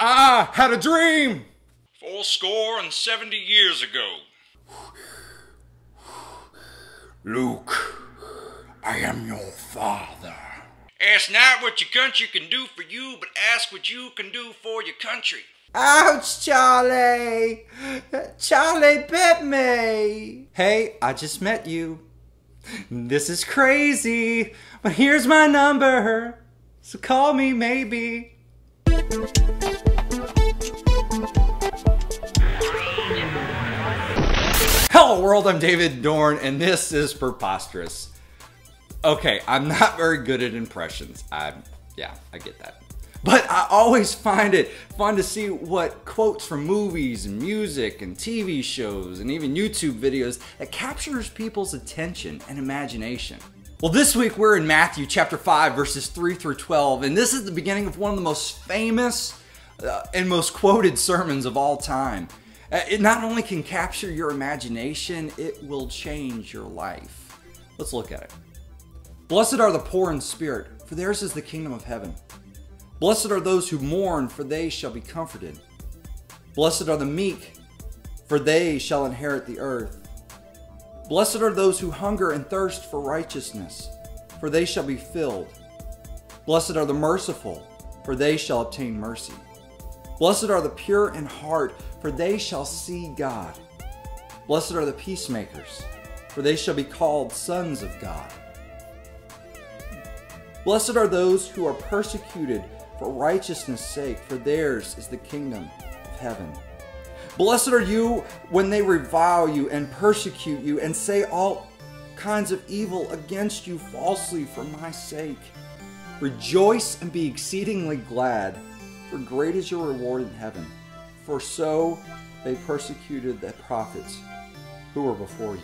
I had a dream! 70 years ago. Luke, I am your father. Ask not what your country can do for you, but ask what you can do for your country. Ouch, Charlie! Charlie bit me! Hey, I just met you. This is crazy, but here's my number, so call me maybe. Hello world, I'm David Dorn, and this is Preposterous. Okay, I'm not very good at impressions. I get that. But I always find it fun to see what quotes from movies and music and TV shows and even YouTube videos that captures people's attention and imagination. Well, this week we're in Matthew chapter 5 verses 3 through 12, and this is the beginning of one of the most famous and most quoted sermons of all time. It not only can capture your imagination, it will change your life. Let's look at it. Blessed are the poor in spirit, for theirs is the kingdom of heaven. Blessed are those who mourn, for they shall be comforted. Blessed are the meek, for they shall inherit the earth. Blessed are those who hunger and thirst for righteousness, for they shall be filled. Blessed are the merciful, for they shall obtain mercy. Blessed are the pure in heart, for they shall see God. Blessed are the peacemakers, for they shall be called sons of God. Blessed are those who are persecuted for righteousness' sake, for theirs is the kingdom of heaven. Blessed are you when they revile you and persecute you and say all kinds of evil against you falsely for my sake. Rejoice and be exceedingly glad, for great is your reward in heaven. For so they persecuted the prophets who were before you.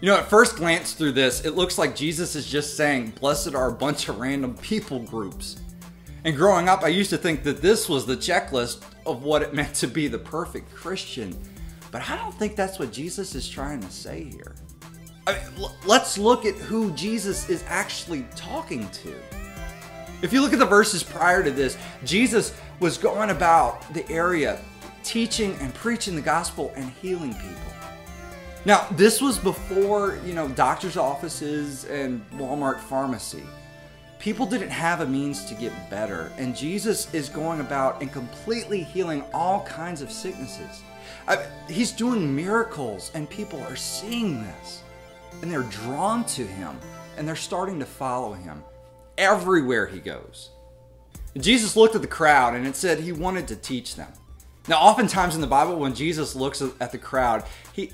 You know, at first glance through this, it looks like Jesus is just saying, blessed are a bunch of random people groups. And growing up, I used to think that this was the checklist of what it meant to be the perfect Christian. But I don't think that's what Jesus is trying to say here. I mean, let's look at who Jesus is actually talking to. If you look at the verses prior to this, Jesus was going about the area teaching and preaching the gospel and healing people. Now, this was before, you know, doctor's offices and Walmart pharmacy. People didn't have a means to get better, and Jesus is going about and completely healing all kinds of sicknesses. He's doing miracles, and people are seeing this, and they're drawn to him, and they're starting to follow him everywhere he goes. Jesus looked at the crowd, and it said he wanted to teach them. Now, oftentimes in the Bible, when Jesus looks at the crowd,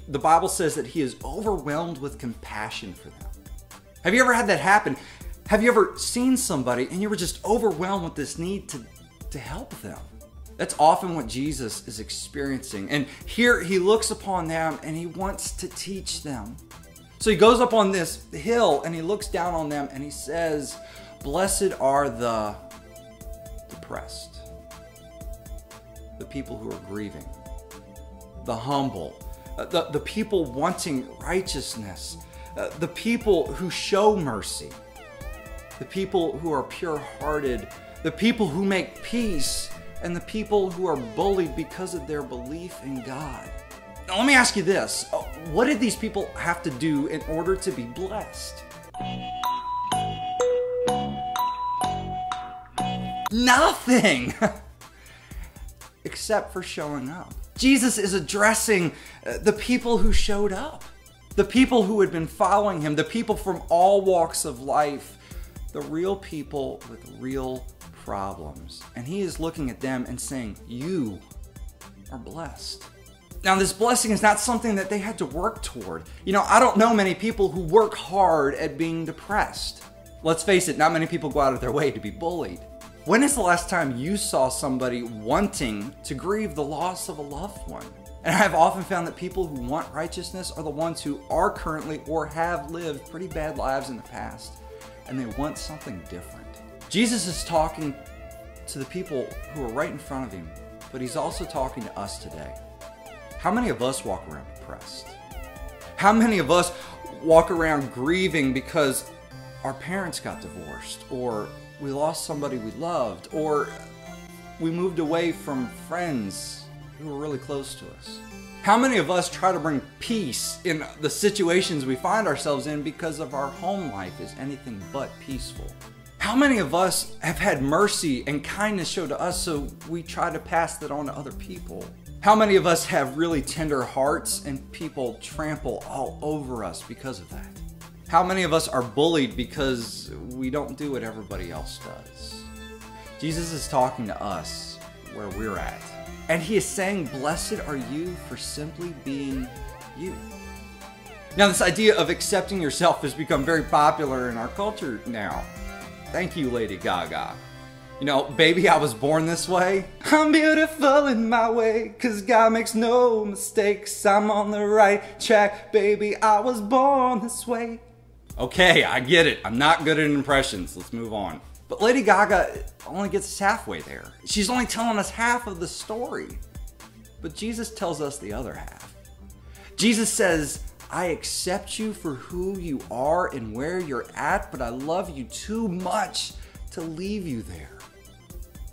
the Bible says that he is overwhelmed with compassion for them. Have you ever had that happen? Have you ever seen somebody and you were just overwhelmed with this need to help them? That's often what Jesus is experiencing. And here he looks upon them and he wants to teach them. So he goes up on this hill and he looks down on them and he says, blessed are the depressed, the people who are grieving, the humble, the people wanting righteousness, the people who show mercy, the people who are pure-hearted, the people who make peace, and the people who are bullied because of their belief in God. Now, let me ask you this. What did these people have to do in order to be blessed? Nothing! Except for showing up. Jesus is addressing the people who showed up, the people who had been following him, the people from all walks of life, the real people with real problems. And he is looking at them and saying, you are blessed. Now, this blessing is not something that they had to work toward. You know, I don't know many people who work hard at being depressed. Let's face it, not many people go out of their way to be bullied. When is the last time you saw somebody wanting to grieve the loss of a loved one? And I have often found that people who want righteousness are the ones who are currently or have lived pretty bad lives in the past, and they want something different. Jesus is talking to the people who are right in front of him, but he's also talking to us today. How many of us walk around depressed? How many of us walk around grieving because our parents got divorced, or we lost somebody we loved, or we moved away from friends who were really close to us. How many of us try to bring peace in the situations we find ourselves in because of our home life is anything but peaceful? How many of us have had mercy and kindness shown to us so we try to pass that on to other people? How many of us have really tender hearts and people trample all over us because of that? How many of us are bullied because we don't do what everybody else does? Jesus is talking to us where we're at. And he is saying, blessed are you for simply being you. Now, this idea of accepting yourself has become very popular in our culture now. Thank you, Lady Gaga. You know, baby, I was born this way. I'm beautiful in my way, 'cause God makes no mistakes. I'm on the right track, baby, I was born this way. Okay, I get it. I'm not good at impressions. Let's move on. But Lady Gaga only gets us halfway there. She's only telling us half of the story. But Jesus tells us the other half. Jesus says, I accept you for who you are and where you're at, but I love you too much to leave you there,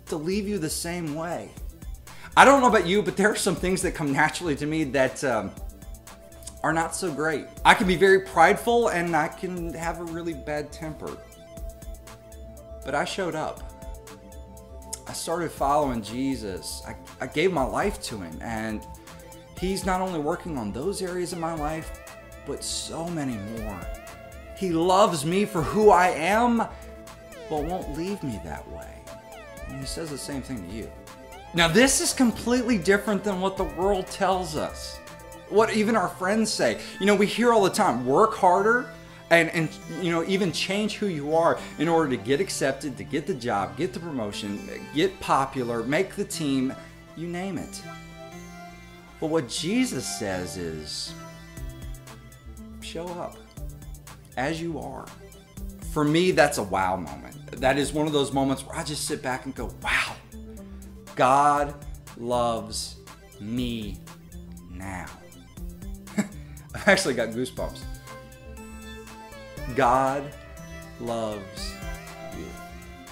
to leave you the same way. I don't know about you, but there are some things that come naturally to me that are not so great. I can be very prideful and I can have a really bad temper. But I showed up. I started following Jesus. I gave my life to him, and he's not only working on those areas of my life, but so many more. He loves me for who I am, but won't leave me that way. And he says the same thing to you. Now, this is completely different than what the world tells us, what even our friends say. You know, we hear all the time, work harder, and you know, even change who you are in order to get accepted, to get the job, get the promotion, get popular, make the team, you name it. But what Jesus says is, show up as you are. For me, that's a wow moment. That is one of those moments where I just sit back and go, wow, God loves me now. I've actually got goosebumps. God loves you.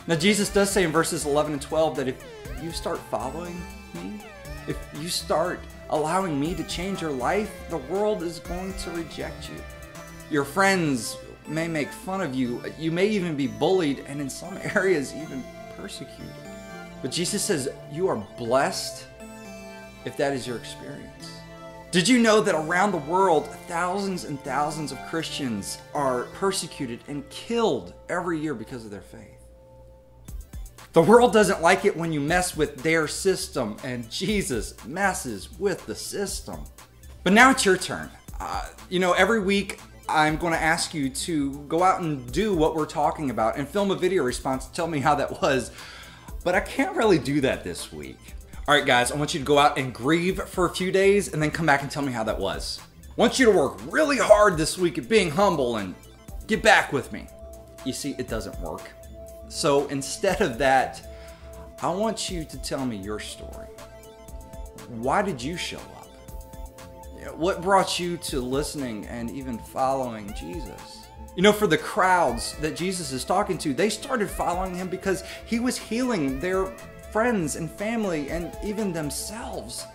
Now, Jesus does say in verses 11 and 12 that if you start following me, if you start allowing me to change your life, the world is going to reject you. Your friends may make fun of you. You may even be bullied and in some areas even persecuted. But Jesus says you are blessed if that is your experience. Did you know that around the world, thousands and thousands of Christians are persecuted and killed every year because of their faith? The world doesn't like it when you mess with their system, and Jesus messes with the system. But now it's your turn. You know, every week I'm going to ask you to go out and do what we're talking about and film a video response to tell me how that was, but I can't really do that this week. All right, guys, I want you to go out and grieve for a few days and then come back and tell me how that was. I want you to work really hard this week at being humble and get back with me. You see, it doesn't work. So instead of that, I want you to tell me your story. Why did you show up? What brought you to listening and even following Jesus? You know, for the crowds that Jesus is talking to, they started following him because he was healing their friends and family and even themselves,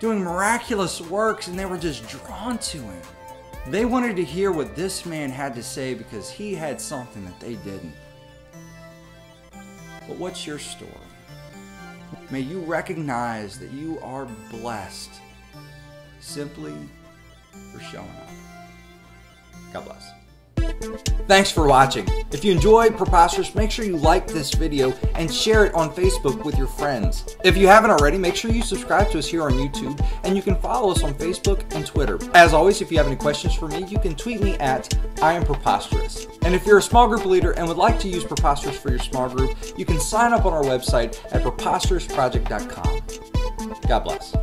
doing miraculous works, and they were just drawn to him. They wanted to hear what this man had to say because he had something that they didn't. But what's your story? May you recognize that you are blessed simply for showing up. God bless. Thanks for watching. If you enjoyed Preposterous, make sure you like this video and share it on Facebook with your friends. If you haven't already, make sure you subscribe to us here on YouTube, and you can follow us on Facebook and Twitter. As always, if you have any questions for me, you can tweet me at @IamPreposterous. And if you're a small group leader and would like to use Preposterous for your small group, you can sign up on our website at preposterousproject.com. God bless.